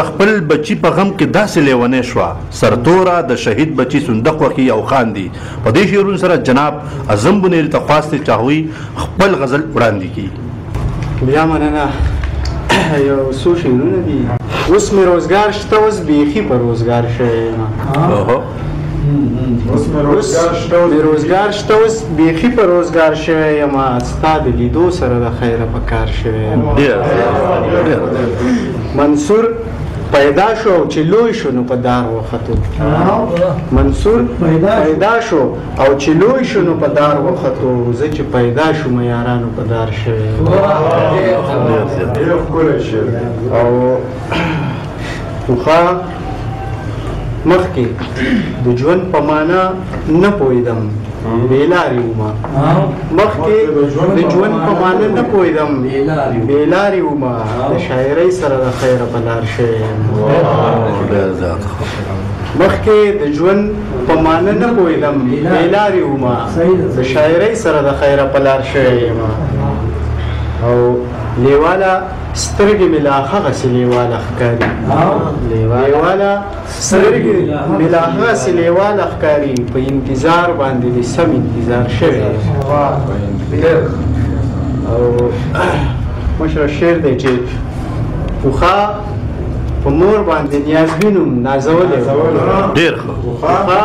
د خپل بچی په غم کې داسې لیونې شوه سرتوره د شهید بچی صندوق وکي او خاندي. په دې شعرونو سره جناب اعظم بنیري ته خواست چې هغوی خپل غزل وړاندې کړي. بیا مننه. یو څو شعرونه دي. اوس مې روزګار شته، اوس بیخي په روزګار شوی، روزګار شته، اوس بیخي په روزګار شوی یم. ستا د لیدو سره د خیره په کار شوی. منصور پیدا شو چې لوی شو نو په دار وختو. منصور پیدا شو او چې لوی شو نو په دار وختو. زه چې پیدا شو مې یارانو په دار شوی. او خا مخکې د ژوند په معنا نه پوهېدم، بېلارې ومه. مخکې د ژوند په معنا نه پوهېدم، بېلارې ومه. د شاعرۍ سره د خیره په لار شوی یم. مخکې د ژوند په معنا نه پوهېدم، بېلارې ومه. د شاعرۍ سره د خیره په لار شوی یم. او لیواله سترګې مې لا هغسې لیواله ښکاري، لیواله سترګې مې لا هغسې لیواله ښکاري. په انتظار باندې دې سم انتظار شوی. او مشره شعر دی چې پخه په مور باندې نیازبین وم نازولی وم. ډېر ښه. پخه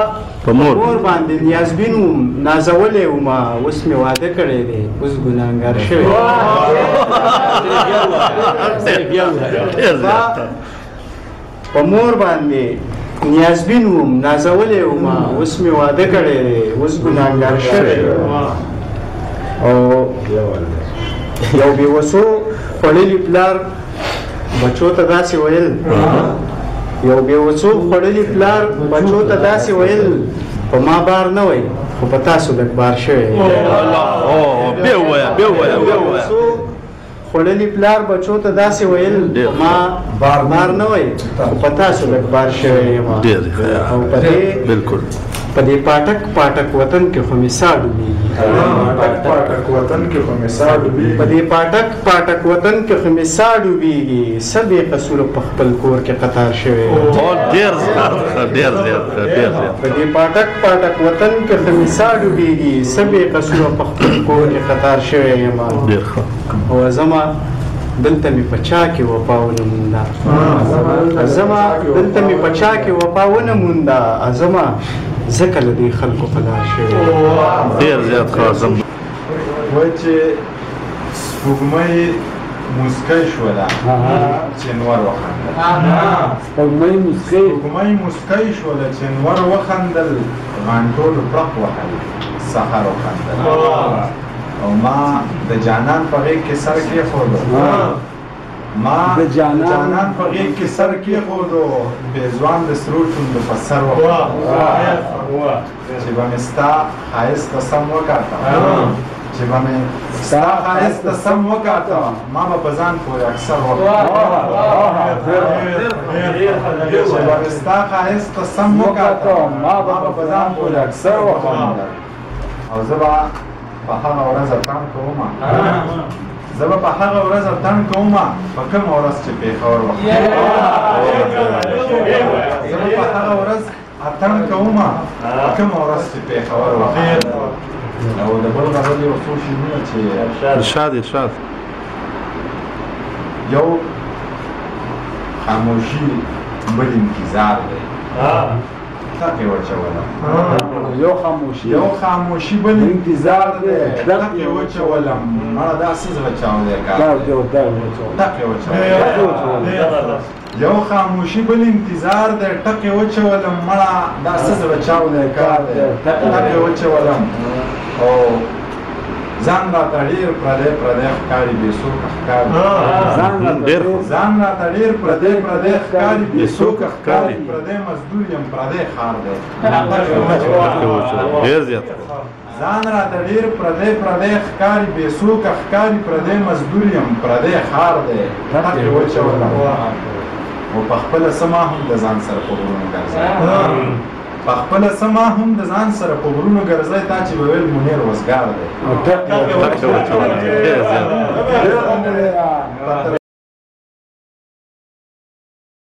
په مور باندې نیازبین وم نازولی وم. اوس مې واده کړی دی، اوس ګناهګار شوی. په مور باندې نیازبین وم نازولی وم. اوس مې واده کړی دی، اوس ګناهګار شوی. او یو بې وسو خوړلي پلار بچو ته داسې ویل، یو بې وسو خوړلي پلار بچو ته داسې ویل، په ما بار نه وی خو په تاسو لږ بار شوی. خوړلي پلار بچو ته داسې ویل، په ما بار نه وی خو په تاسو لږ بار شوی یم. او په دې پاټک پاټک وطن کې خو مې سا ډوبېږي، په دې پاټک پاټک وطن کې خو مې سا ډوبېږي. څه بې قصوره په خپل کور کې قطار شوی. په دې پاټک پاټک وطن کې خو مې سا ډوبېږي، څه بې قصوره په خپل کور کې قطار شوی یم. او زما دلته مې په چا کې وفا ونه مونده، زما دلته مې په چا کې وفا ونه مونده. زما ځکه له دې خلکو په لار شوی. ډېر زیات خاصم وایي چې سپوږمۍ موسکۍ شوله چې نور وخندل. سپوږمۍ موسکۍ شوله چې نور وخندل، غانټولو پرق وهل سحر وخندل. او ما د جانان په غېږ کې سر کېښودو، ما د جانان په غېږ کې سر کېښودو. بېځوان د سرو چوندو په سر وکړه چې به مې ستا ښایست ته سم وکاته، چې به مې ستا ښایست ته سم وکاته. ما به په ځان پورې اکثر وکړم، چې به مې ستا ښایست ته سم وکاته، ما به په ځان پورې اکثر وکړم. او زه به په هغه ورځ اتن کومه، زه به په هغه ورځ اتن کومه، په کومه ورځ چې پېښور وخېږم. زه به په هغه ورځ اتن کومه، په کومه ورځ چې پېښور وخېږم. او د بل غزل یو څو شعرونه چې ارشاد یو خاموشي بل انتظار دی تقې واچوله. یو خاموشي بل انتظار دی دغه یې وچولم. مړه دا څه زه بچوم دی کار. یو خاموشي بل انتظار دی ټکې وچولم. مړه دا څه زه بچوم دی کار دی ټکې وچولم. او ځان راته ډېر پردی پردی ښکاري، بېڅوکه ښکاري، ځان راته ډېر پردی پردی ښکاري، بېڅوکه ښکاري. پردی مزدور یم، پردی ښار دی ډېر زیات. ځان راته ډېر پردی پردی ښکاري، بېڅوکه ښکاري. پردی مزدور یم، پردی ښار دی ټکې وچولم. او پخپله څه ما هم د ځان سره په غرونو ګرځم، پخپله څه ما هم د ځان سره په غرونو ګرځی. تا چې به ویل منیر وزګار دی.